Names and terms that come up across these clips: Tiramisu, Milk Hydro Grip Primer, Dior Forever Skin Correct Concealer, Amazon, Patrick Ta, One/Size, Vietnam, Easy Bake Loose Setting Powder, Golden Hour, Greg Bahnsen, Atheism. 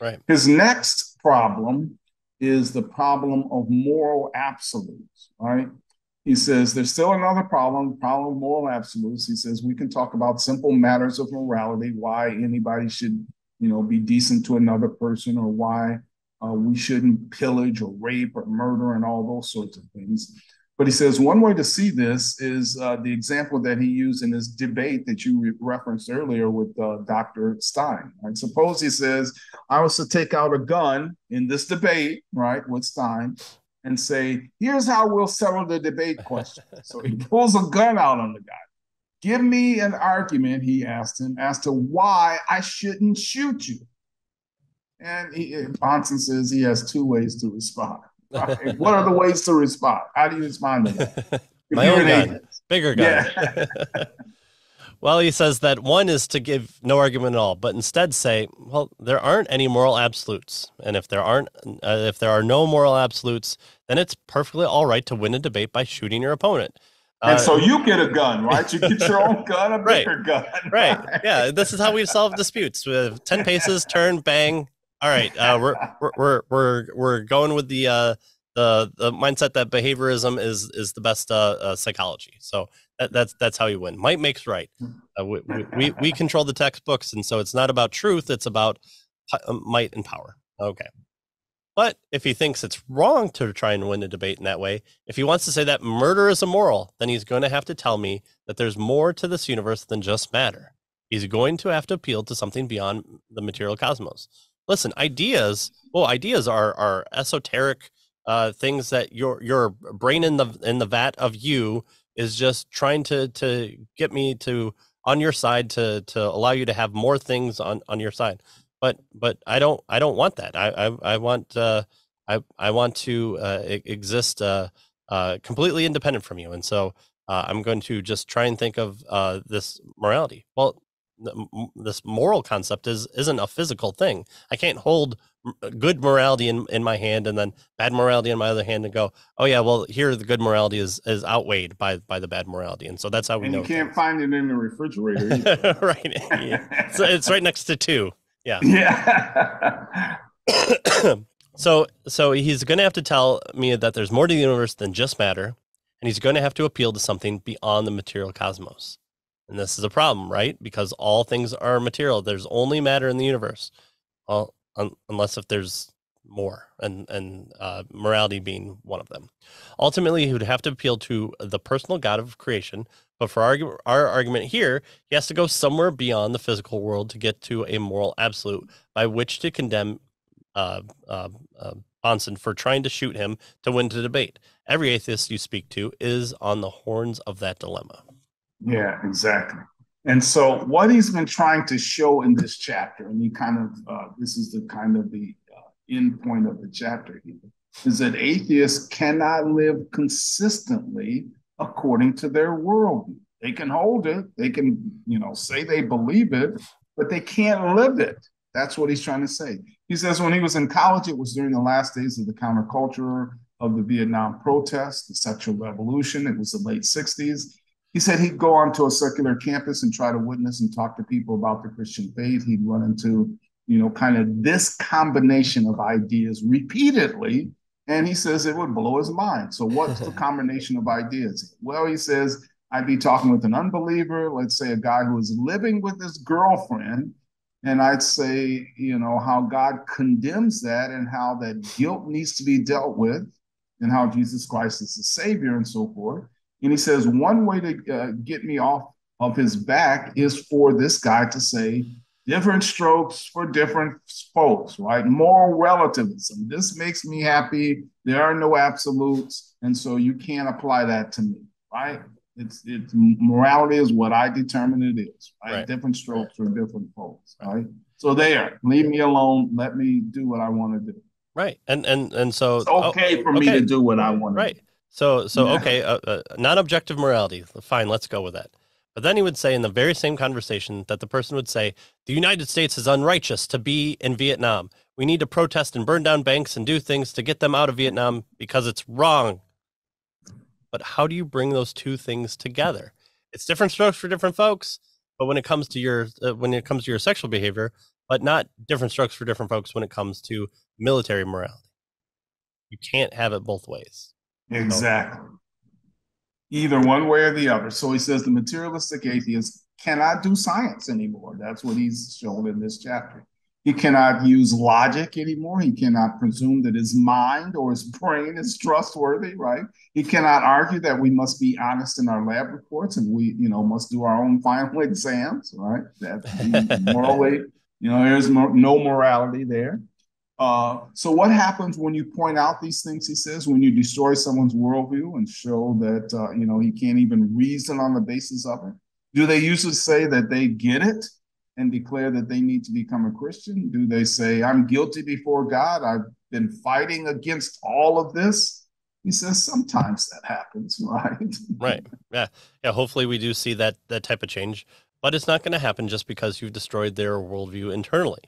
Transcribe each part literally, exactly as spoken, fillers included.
Right. His next problem is the problem of moral absolutes, right? He says there's still another problem, problem of moral absolutes. He says we can talk about simple matters of morality, why anybody should, you know, be decent to another person, or why uh, we shouldn't pillage or rape or murder and all those sorts of things. But he says one way to see this is uh, the example that he used in this debate that you re referenced earlier with uh, Doctor Stein. Right? Suppose, he says, I was to take out a gun in this debate, right, with Stein, and say, here's how we'll settle the debate question. So he pulls a gun out on the guy. Give me an argument, he asked him, as to why I shouldn't shoot you. And he, Bahnsen says he has two ways to respond. Right. What are the ways to respond? How do you respond to that? My own gun. Bigger gun. Yeah. Well, he says that one is to give no argument at all, but instead say, well, there aren't any moral absolutes. And if there aren't, uh, if there are no moral absolutes, then it's perfectly all right to win a debate by shooting your opponent. Uh, and so you get a gun, right? You get your own gun, a bigger right. gun. Right. right. Yeah. This is how we solve disputes with ten paces, turn, bang. All right, uh, we're we're we're we're going with the uh, the the mindset that behaviorism is is the best uh, uh, psychology. So that, that's that's how you win. Might makes right. Uh, we, we we control the textbooks, and so it's not about truth; it's about might and power. Okay, but if he thinks it's wrong to try and win a debate in that way, if he wants to say that murder is immoral, then he's going to have to tell me that there's more to this universe than just matter. He's going to have to appeal to something beyond the material cosmos. Listen, ideas. Well, ideas are are esoteric uh, things that your your brain in the in the vat of you is just trying to to get me to on your side to to allow you to have more things on on your side. But but I don't I don't want that. I I, I want uh, I I want to uh, exist uh, uh, completely independent from you. And so uh, I'm going to just try and think of uh, this morality. Well, this moral concept is isn't a physical thing. I can't hold good morality in in my hand and then bad morality in my other hand and go, oh yeah, well here the good morality is is outweighed by by the bad morality, and so that's how we and know. You can't things. Find it in the refrigerator either. Right? Yeah. So it's right next to two. Yeah. Yeah. so so he's going to have to tell me that there's more to the universe than just matter, and he's going to have to appeal to something beyond the material cosmos. And this is a problem, right? Because all things are material. There's only matter in the universe, well, un unless if there's more, and, and uh, morality being one of them. Ultimately, he would have to appeal to the personal God of creation. But for our, our argument here, he has to go somewhere beyond the physical world to get to a moral absolute by which to condemn uh, uh, uh, Bahnsen for trying to shoot him to win the debate. Every atheist you speak to is on the horns of that dilemma. Yeah, exactly. And so what he's been trying to show in this chapter, and he kind of, uh, this is the kind of the uh, end point of the chapter here, is that atheists cannot live consistently according to their worldview. They can hold it, they can, you know, say they believe it, but they can't live it. That's what he's trying to say. He says when he was in college, it was during the last days of the counterculture of the Vietnam protests, the sexual revolution. It was the late sixties. He said he'd go onto a secular campus and try to witness and talk to people about the Christian faith. He'd run into, you know, kind of this combination of ideas repeatedly. And he says it would blow his mind. So what's the combination of ideas? Well, he says, I'd be talking with an unbeliever, let's say a guy who is living with his girlfriend. And I'd say, you know, how God condemns that and how that guilt needs to be dealt with and how Jesus Christ is the Savior and so forth. And he says, one way to uh, get me off of his back is for this guy to say different strokes for different folks, right? Moral relativism. This makes me happy. There are no absolutes. And so you can't apply that to me, right? It's, it's morality is what I determine it is, right? Right. Different strokes for different folks, right? Right? So there, leave me alone. Let me do what I want to do. Right. And, and, and so it's okay oh, for okay. me to do what I want to right. do. So, so yeah. okay, uh, uh, non-objective morality, fine, let's go with that. But then he would say in the very same conversation that the person would say, the United States is unrighteous to be in Vietnam. We need to protest and burn down banks and do things to get them out of Vietnam because it's wrong. But how do you bring those two things together? It's different strokes for different folks. But when it comes to your, uh, when it comes to your sexual behavior, but not different strokes for different folks when it comes to military morality. You can't have it both ways. Exactly. So, either one way or the other. So he says the materialistic atheist cannot do science anymore. That's what he's shown in this chapter. He cannot use logic anymore. He cannot presume that his mind or his brain is trustworthy, right? He cannot argue that we must be honest in our lab reports and we, you know, must do our own final exams, right? That's morally, you know, there's no morality there. Uh, so what happens when you point out these things, he says, when you destroy someone's worldview and show that, uh, you know, he can't even reason on the basis of it? Do they usually say that they get it and declare that they need to become a Christian? Do they say, I'm guilty before God, I've been fighting against all of this? He says sometimes that happens, right? Right, yeah. Yeah, hopefully we do see that, that type of change, but it's not going to happen just because you've destroyed their worldview internally.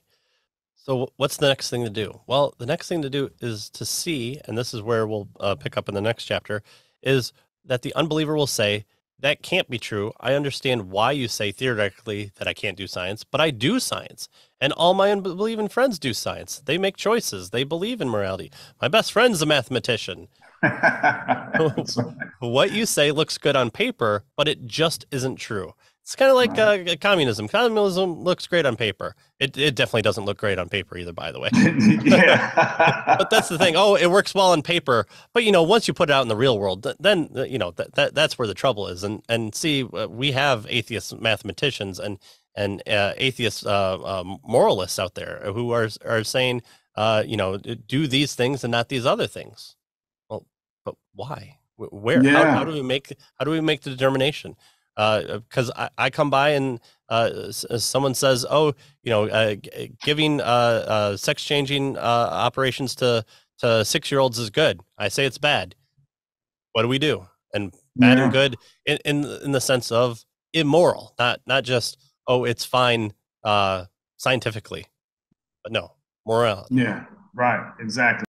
So what's the next thing to do? Well, the next thing to do is to see, and this is where we'll uh, pick up in the next chapter, is that the unbeliever will say, that can't be true. I understand why you say theoretically that I can't do science, but I do science. And all my unbelieving friends do science. They make choices. They believe in morality. My best friend's a mathematician. What you say looks good on paper, but it just isn't true. It's kind of like uh, communism. Communism looks great on paper. It, it definitely doesn't look great on paper either, by the way. Yeah. But that's the thing. Oh, it works well on paper. But, you know, once you put it out in the real world, th then, you know, th that that's where the trouble is. And, and see, uh, we have atheist mathematicians and, and uh, atheist uh, um, moralists out there who are, are saying, uh, you know, do these things and not these other things. Well, but why? Where? Yeah. How, how do we make, how do we make the determination? Because uh, I, I come by and uh, someone says, oh, you know, uh, giving uh, uh, sex changing uh, operations to, to six-year-olds is good. I say it's bad. What do we do? And bad yeah. and good in, in, in the sense of immoral, not, not just, oh, it's fine uh, scientifically, but no, morality. Yeah, right, exactly.